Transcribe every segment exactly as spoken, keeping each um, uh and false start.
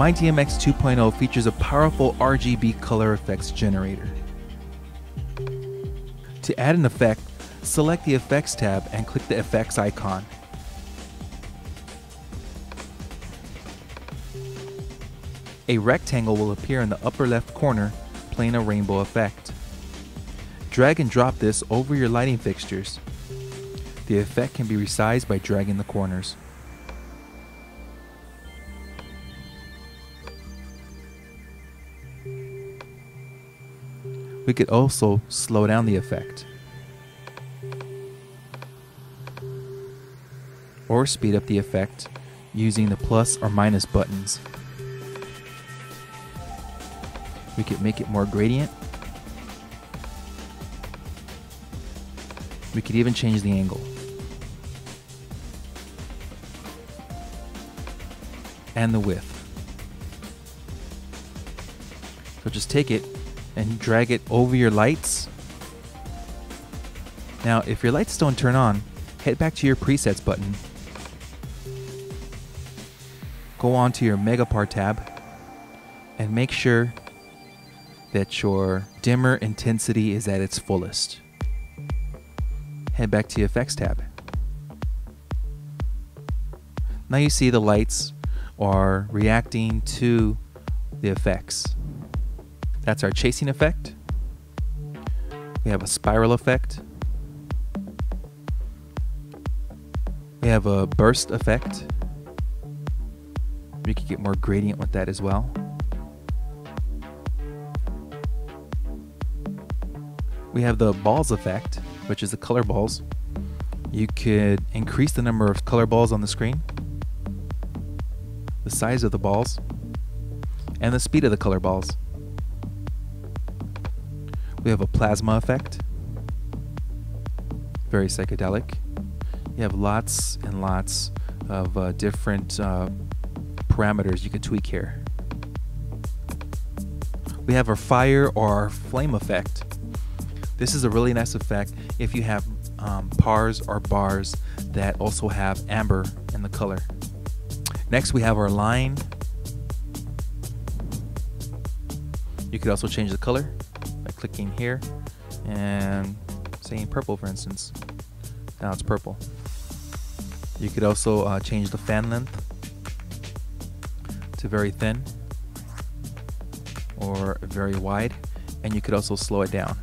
MyDMX two point oh features a powerful R G B color effects generator. To add an effect, select the Effects tab and click the effects icon. A rectangle will appear in the upper left corner, playing a rainbow effect. Drag and drop this over your lighting fixtures. The effect can be resized by dragging the corners. We could also slow down the effect or speed up the effect using the plus or minus buttons. We could make it more gradient. We could even change the angle. And the width. So just take it and drag it over your lights. Now, if your lights don't turn on, head back to your presets button. Go on to your Megapar tab and make sure that your dimmer intensity is at its fullest. Head back to the Effects tab. Now you see the lights are reacting to the effects. That's our chasing effect. We have a spiral effect. We have a burst effect. We could get more gradient with that as well. We have the balls effect, which is the color balls. You could increase the number of color balls on the screen, the size of the balls, and the speed of the color balls. We have a plasma effect, very psychedelic. You have lots and lots of uh, different uh, parameters you could tweak here. We have our fire or our flame effect. This is a really nice effect if you have um, pars or bars that also have amber in the color. Next, we have our line. You could also change the color by clicking here and saying purple, for instance. Now it's purple. You could also uh, change the fan length to very thin or very wide, and you could also slow it down.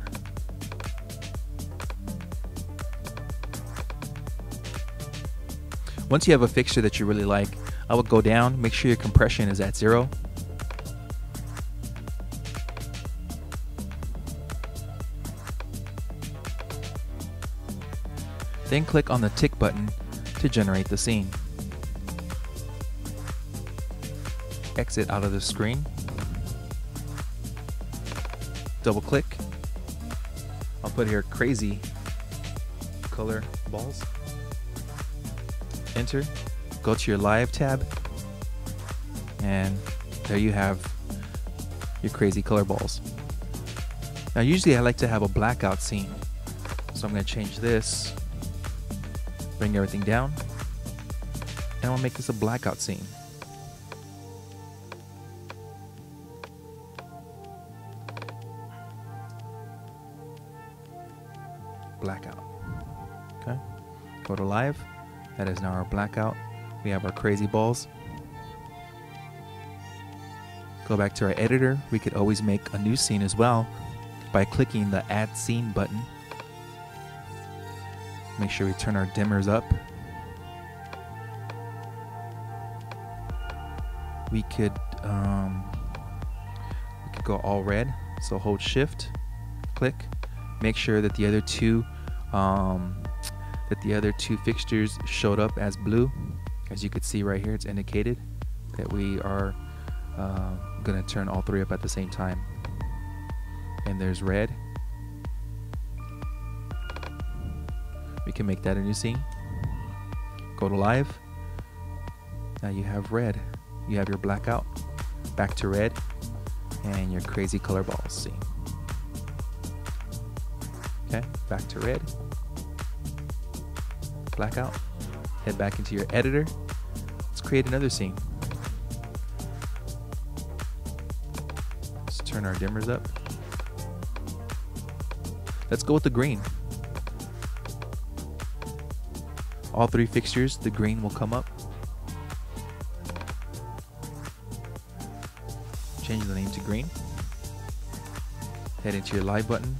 Once you have a fixture that you really like, I would go down, make sure your compression is at zero. Then click on the tick button to generate the scene. Exit out of the screen. Double click. I'll put here crazy color balls. Enter, go to your live tab, and there you have your crazy color balls. Now usually I like to have a blackout scene, so I'm going to change this, bring everything down, and I'll make this a blackout scene. Blackout. Okay, go to live. That is now our blackout. We have our crazy balls. Go back to our editor. We could always make a new scene as well by clicking the Add Scene button. Make sure we turn our dimmers up. We could, um, we could go all red. So hold Shift, click. Make sure that the other two um, that the other two fixtures showed up as blue. As you can see right here, it's indicated that we are uh, gonna turn all three up at the same time. And there's red. We can make that a new scene. Go to live. Now you have red. You have your blackout, back to red, and your crazy color balls scene. Okay, back to red. Blackout, head back into your editor. Let's create another scene. turn our dimmers up. Let's go with the green. All three fixtures, the green will come up. Change the name to green. Head into your live button,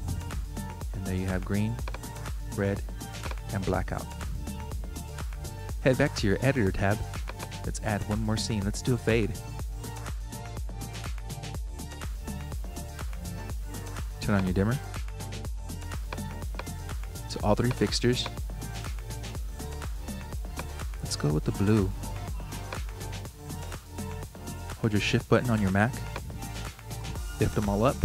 and there you have green, red, and blackout. Head back to your editor tab. Let's add one more scene. Let's do a fade. Turn on your dimmer. So all three fixtures. Let's go with the blue. Hold your shift button on your Mac. Lift them all up.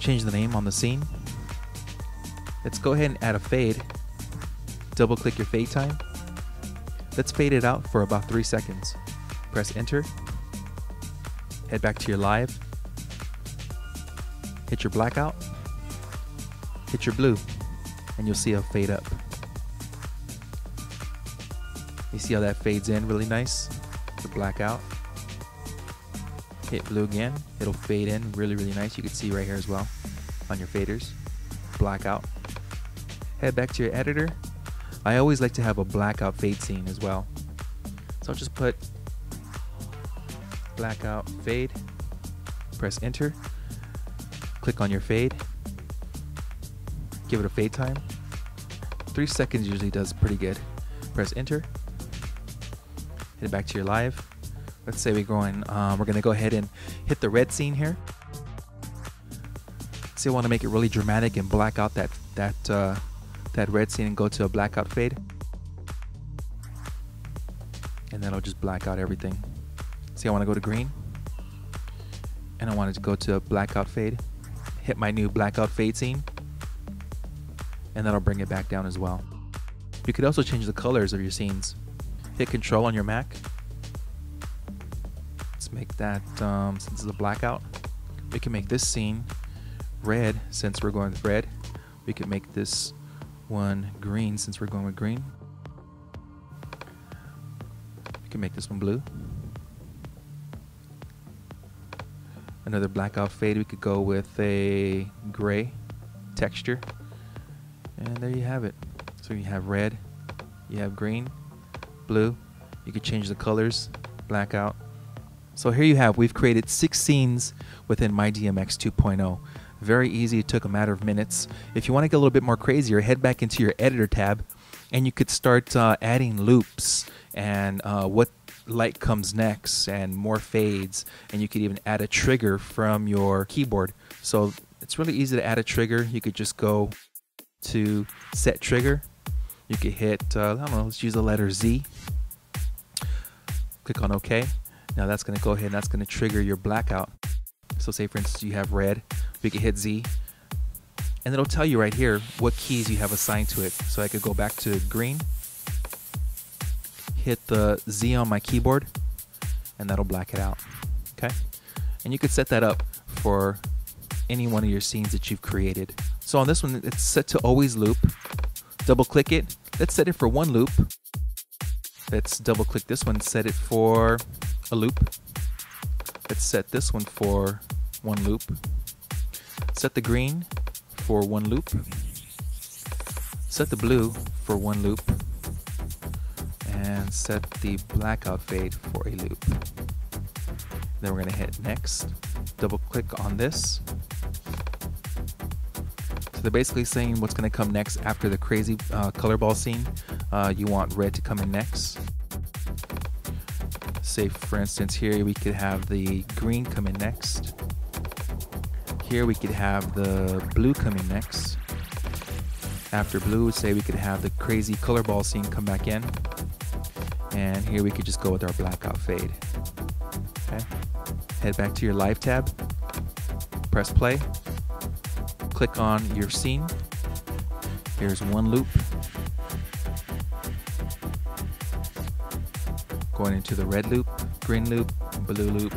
Change the name on the scene. Let's go ahead and add a fade. Double click your fade time. Let's fade it out for about three seconds. Press enter. Head back to your live. Hit your blackout. Hit your blue. And you'll see a fade up. You see how that fades in really nice? The blackout. Hit blue again. It'll fade in really, really nice. You can see right here as well on your faders. Blackout. Head back to your editor. I always like to have a blackout fade scene as well. So I'll just put blackout fade. Press enter. Click on your fade. Give it a fade time. Three seconds usually does pretty good. Press enter. Hit it back to your live. Let's say we're going, um, we're gonna go ahead and hit the red scene here. Say we want to make it really dramatic and black out that that uh, that red scene and go to a blackout fade, and then I'll just black out everything. See, I want to go to green, and I want it to go to a blackout fade. Hit my new blackout fade scene. And that'll bring it back down as well. You could also change the colors of your scenes. Hit Control on your Mac. Let's make that, um, since it's a blackout, we can make this scene red since we're going with red. We could make this one green since we're going with green. We can make this one blue. Another blackout fade, we could go with a gray texture. And there you have it. So you have red, you have green, blue. You can change the colors, blackout. So here you have, we've created six scenes within My D M X two point oh. Very easy, it took a matter of minutes. If you want to get a little bit more crazier, head back into your editor tab and you could start uh, adding loops and uh, what light comes next and more fades. And you could even add a trigger from your keyboard. So it's really easy to add a trigger. You could just go to set trigger. You could hit, uh, I don't know, let's use the letter Z. Click on OK. Now that's gonna go ahead and that's gonna trigger your blackout. So say for instance you have red, we could hit Z and it'll tell you right here what keys you have assigned to it. So I could go back to green, hit the Z on my keyboard and that'll black it out, okay? And you could set that up for any one of your scenes that you've created. So on this one, it's set to always loop. Double click it. Let's set it for one loop. Let's double click this one, set it for a loop. Let's set this one for one loop. Set the green for one loop. Set the blue for one loop. And set the blackout fade for a loop. Then we're gonna hit next. Double click on this. They're basically saying what's going to come next after the crazy uh, color ball scene. Uh, you want red to come in next. Say for instance here we could have the green come in next. Here we could have the blue come in next. After blue, say we could have the crazy color ball scene come back in. And here we could just go with our blackout fade. Okay. Head back to your live tab. Press play. Click on your scene. Here's one loop. Going into the red loop, green loop, blue loop.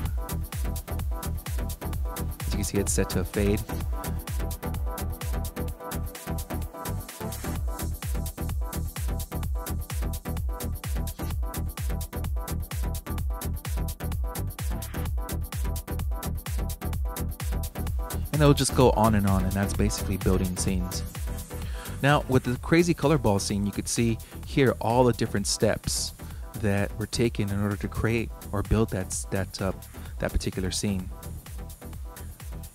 As you can see, it's set to a fade. and it'll just go on and on, and that's basically building scenes. Now with the crazy color ball scene, you could see here all the different steps that were taken in order to create or build that, that, uh, that particular scene.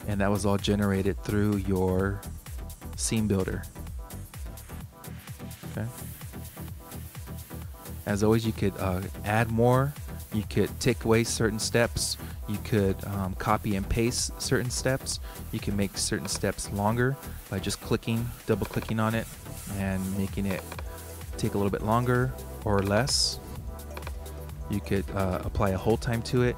And that was all generated through your scene builder. Okay. As always, you could uh, add more, you could take away certain steps, you could um, copy and paste certain steps, you can make certain steps longer by just clicking, double clicking on it and making it take a little bit longer or less. You could uh, apply a hold time to it.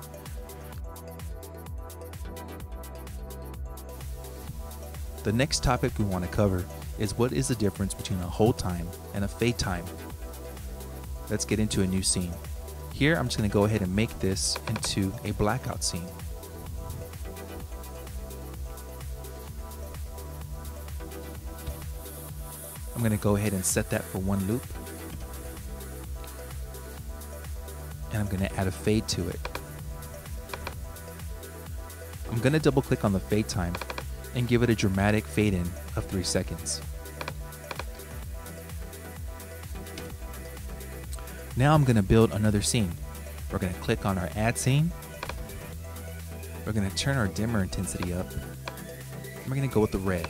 The next topic we want to cover is what is the difference between a hold time and a fade time. Let's get into a new scene. Here I'm just going to go ahead and make this into a blackout scene. I'm going to go ahead and set that for one loop. And I'm going to add a fade to it. I'm going to double click on the fade time and give it a dramatic fade in of three seconds. Now I'm gonna build another scene. We're gonna click on our add scene. We're gonna turn our dimmer intensity up. And we're gonna go with the red.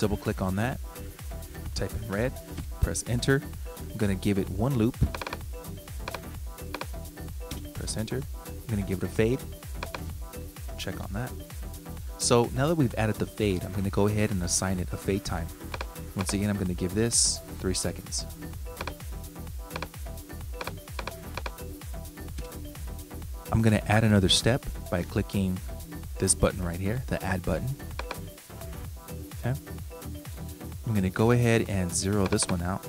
Double click on that, type in red, press enter. I'm gonna give it one loop. Press enter. I'm gonna give it a fade. Check on that. So now that we've added the fade, I'm going to go ahead and assign it a fade time. Once again, I'm going to give this three seconds. I'm going to add another step by clicking this button right here, the add button. Okay. I'm going to go ahead and zero this one out.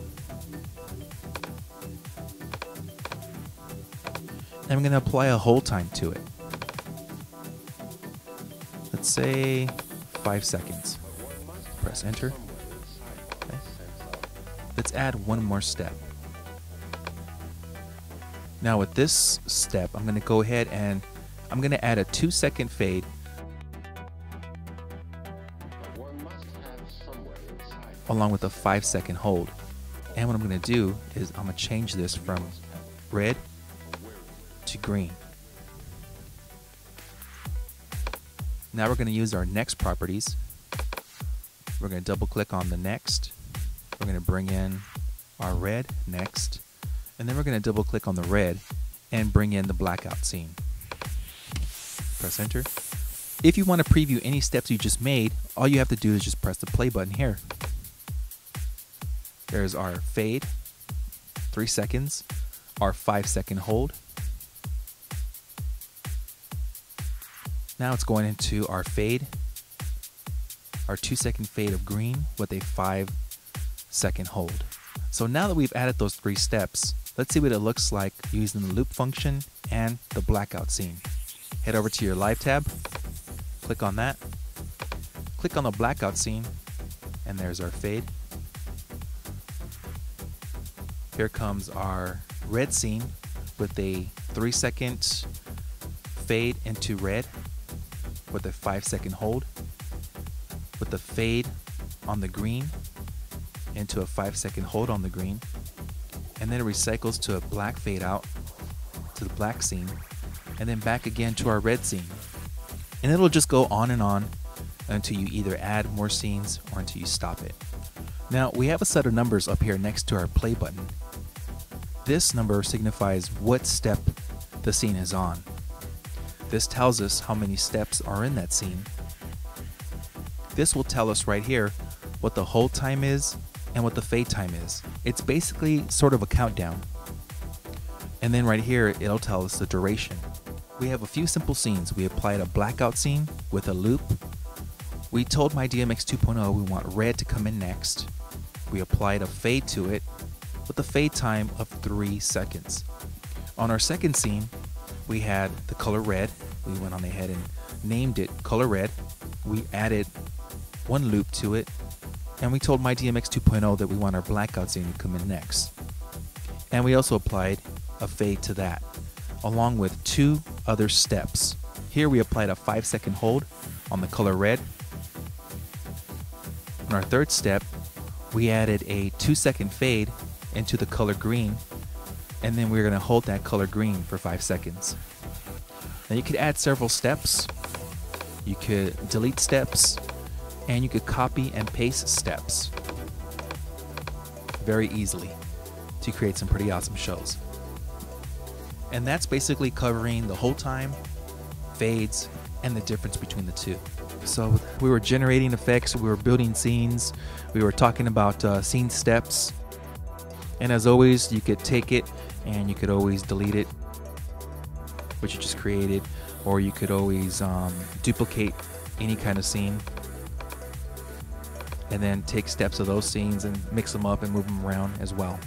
And I'm going to apply a hold time to it. Say five seconds. Press enter. Okay. Let's add one more step. Now with this step, I'm going to go ahead and I'm going to add a two second fade along with a five second hold. And what I'm going to do is I'm going to change this from red to green. Now we're going to use our next properties. We're going to double click on the next. We're going to bring in our red next. And then we're going to double click on the red and bring in the blackout scene. Press enter. If you want to preview any steps you just made, all you have to do is just press the play button here. There's our fade, three seconds, our five second hold. Now it's going into our fade, our two second fade of green with a five second hold. So now that we've added those three steps, let's see what it looks like using the loop function and the blackout scene. Head over to your live tab, click on that, click on the blackout scene, and there's our fade. Here comes our red scene with a three second fade into red, with a five second hold, with the fade on the green into a five second hold on the green, and then it recycles to a black fade out to the black scene, and then back again to our red scene. And it'll just go on and on until you either add more scenes or until you stop it. Now we have a set of numbers up here next to our play button. This number signifies what step the scene is on. This tells us how many steps are in that scene. This will tell us right here what the hold time is and what the fade time is. It's basically sort of a countdown. And then right here, it'll tell us the duration. We have a few simple scenes. We applied a blackout scene with a loop. We told My D M X two point oh we want red to come in next. We applied a fade to it with a fade time of three seconds. On our second scene, we had the color red. We went on ahead and named it color red. We added one loop to it, and we told My D M X two point oh that we want our blackout scene to come in next. And we also applied a fade to that, along with two other steps. Here we applied a five second hold on the color red. In our third step, we added a two second fade into the color green, and then we're gonna hold that color green for five seconds. Now you could add several steps, you could delete steps, and you could copy and paste steps very easily to create some pretty awesome shows. And that's basically covering the whole time, fades, and the difference between the two. So we were generating effects, we were building scenes, we were talking about uh, scene steps. And as always, you could take it and you could always delete it, which you just created, or you could always um, duplicate any kind of scene and then take steps of those scenes and mix them up and move them around as well.